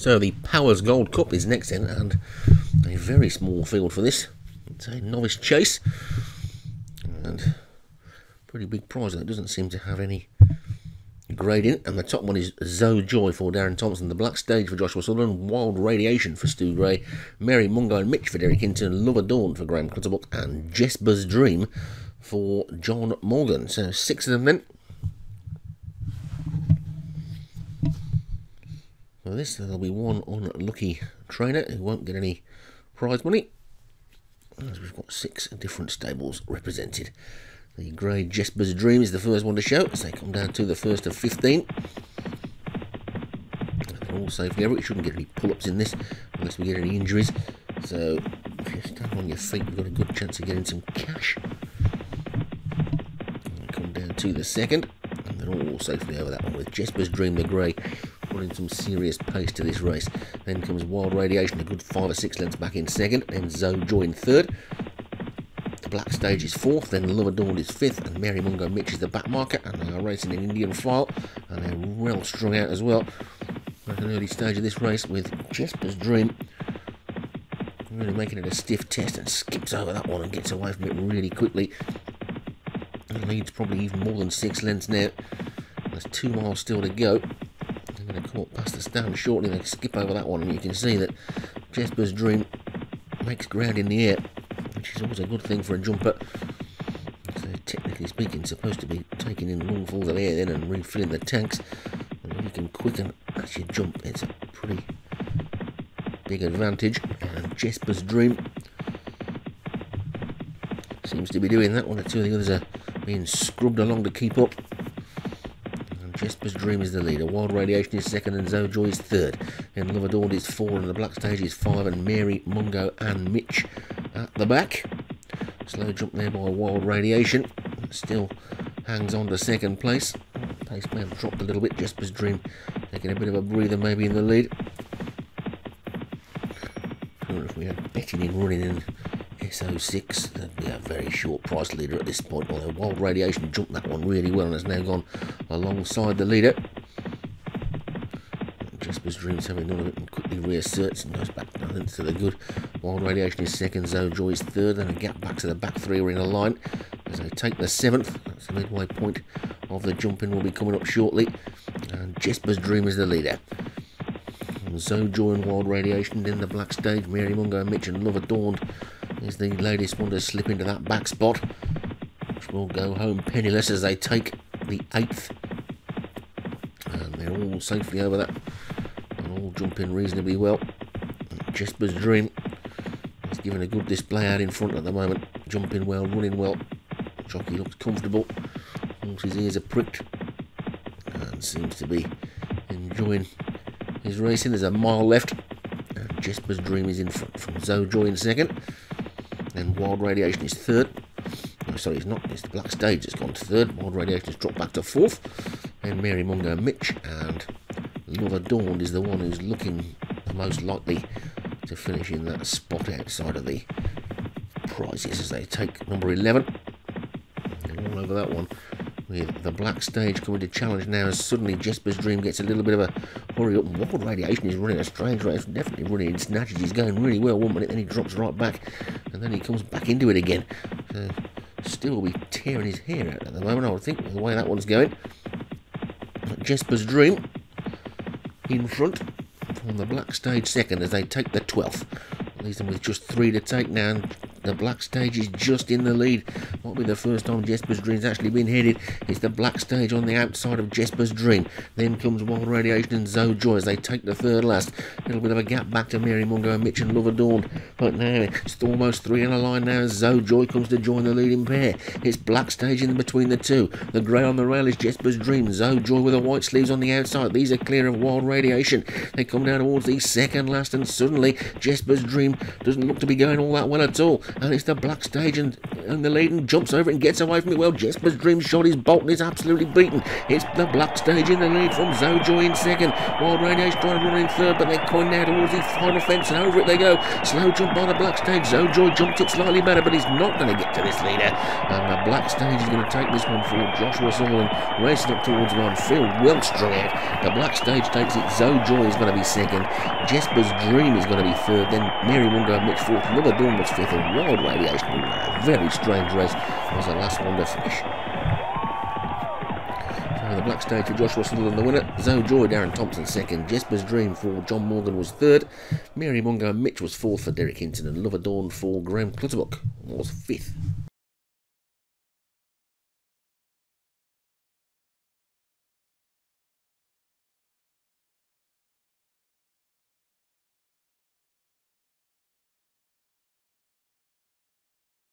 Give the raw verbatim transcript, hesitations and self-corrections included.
So the Powers Gold Cup is next in, and a very small field for this. It's a novice chase, and pretty big prize, and it doesn't seem to have any grading. And the top one is Zoe Joy for Darren Thompson, The Black Stage for Joshua Sutherland, Wild Radiation for Stu Gray, Mary Mungo and Mitch for Derek Hinton, Love Adorn for Graham Clutterbuck, and Jesper's Dream for John Morgan. So six of them then. For this, there'll be one unlucky trainer who won't get any prize money, as we've got six different stables represented. The grey Jesper's Dream is the first one to show, as they come down to the first of fifteen. They're all safe together. It shouldn't get any pull-ups in this, unless we get any injuries. So, if you stand on your feet, you've got a good chance of getting some cash. And come down to the second, and they're all safely over that one, with Jesper's Dream, the grey, running some serious pace to this race. Then comes Wild Radiation, a good five or six lengths back in second. Then Zoe Joy in third. Black Stage is fourth, then Love Adorn is fifth, and Mary Mungo Mitch is the back marker, and they are racing in Indian file, and they're well strung out as well at an early stage of this race, with Jesper's Dream really making it a stiff test, and skips over that one and gets away from it really quickly. It leads probably even more than six lengths now. There's two miles still to go. They're going to come up past the stand shortly, they skip over that one, and you can see that Jesper's Dream makes ground in the air, which is always a good thing for a jumper. So technically speaking, supposed to be taking in lungfuls of air then and refilling the tanks. And when you can quicken as you jump, it's a pretty big advantage. And Jesper's Dream seems to be doing that. One or two of the others are being scrubbed along to keep up. And Jesper's Dream is the leader. Wild Radiation is second, and Zoe Joy is third. Then Love Adorn is four, and the Black Stage is five, and Mary, Mungo, and Mitch at the back. Slow jump there by Wild Radiation, still hangs on to second place. Pace may have dropped a little bit. Jesper's Dream taking a bit of a breather, maybe in the lead. I don't know if we had betting in running in S oh six, that'd be a very short price leader at this point, although Wild Radiation jumped that one really well and has now gone alongside the leader. Jesper's Dream's having none of it and quickly reasserts and goes back to the good. Wild Radiation is second, Zoe Joy is third, and a gap back to the back three are in a line as they take the seventh. That's the midway point of the jumping, will be coming up shortly. And Jesper's Dream is the leader. And Zoe Joy and Wild Radiation in the Black Stage. Mary Mungo, Mitch, and Love Adorned is the latest one to slip into that back spot, which will go home penniless as they take the eighth. And they're all safely over that and all jumping reasonably well. Jesper's Dream is giving a good display out in front at the moment, jumping well, running well. Jockey looks comfortable, horse's ears are pricked, and seems to be enjoying his racing. There's a mile left, and Jesper's Dream is in front from Zoe Joy in second, then Wild Radiation is third. No, sorry, it's not, it's the Black Stage that's gone to third. Wild Radiation has dropped back to fourth, then Mary Mungo and Mitch, and Love Adorned is the one who's looking the most likely to finish in that spot outside of the prizes as they take number eleven. And all over that one, with the Black Stage coming to challenge now, as suddenly Jesper's Dream gets a little bit of a hurry up. Wild Radiation is running a strange race, definitely running in snatches. He's going really well one minute, then he drops right back, and then he comes back into it again. So still be tearing his hair out at the moment, I would think, with the way that one's going. But Jesper's Dream in front on the Black Stage second as they take the twelfth. Leaves them with just three to take now, and the Black Stage is just in the lead. Might be the first time Jesper's Dream's actually been headed. It's the Black Stage on the outside of Jesper's Dream. Then comes Wild Radiation and Zoe Joy as they take the third last. A little bit of a gap back to Mary Mungo and Mitch and Love Adorned. But now it's almost three in a line now as Zoe Joy comes to join the leading pair. It's Black Stage in between the two. The grey on the rail is Jesper's Dream. Zoe Joy with the white sleeves on the outside. These are clear of Wild Radiation. They come down towards the second last, and suddenly Jesper's Dream doesn't look to be going all that well at all. And it's the Black Stage and in the lead and jumps over and gets away from it. Well, Jesper's Dream shot his bolt and is absolutely beaten. It's the Black Stage in the lead from Zoe Joy in second. Wild Radiation trying to run in third, but they're coined now towards the final fence, and over it they go. Slow jump by the Black Stage. Zoe Joy jumps it slightly better, but he's not going to get to this leader. And the Black Stage is going to take this one for Joshua Sutherland, racing up towards line. Phil Welch strung out. The Black Stage takes it. Zoe Joy is going to be second. Jesper's Dream is going to be third. Then Mary Mungo and Mitch fourth. Love Adorn was fifth. And Wild Radiation, a very strange race, was the last one to finish. The Black Stage for Joshua Sutherland, the winner. Zoe Joy, Darren Thompson, second. Jesper's Dream for John Morgan was third. Mary Mungo and Mitch was fourth for Derek Hinton. And Love Adorn for Graham Clutterbuck was fifth.